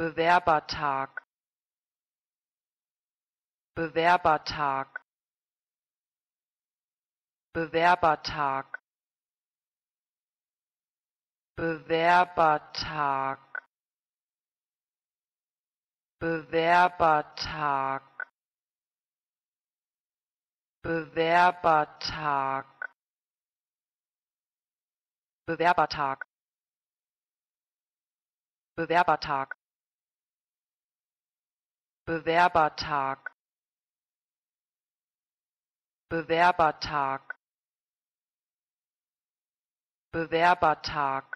Bewerbertag, Bewerbertag, Bewerbertag, Bewerbertag, Bewerbertag, Bewerbertag, Bewerbertag, Bewerbertag, Bewerbertag, Bewerbertag, Bewerbertag,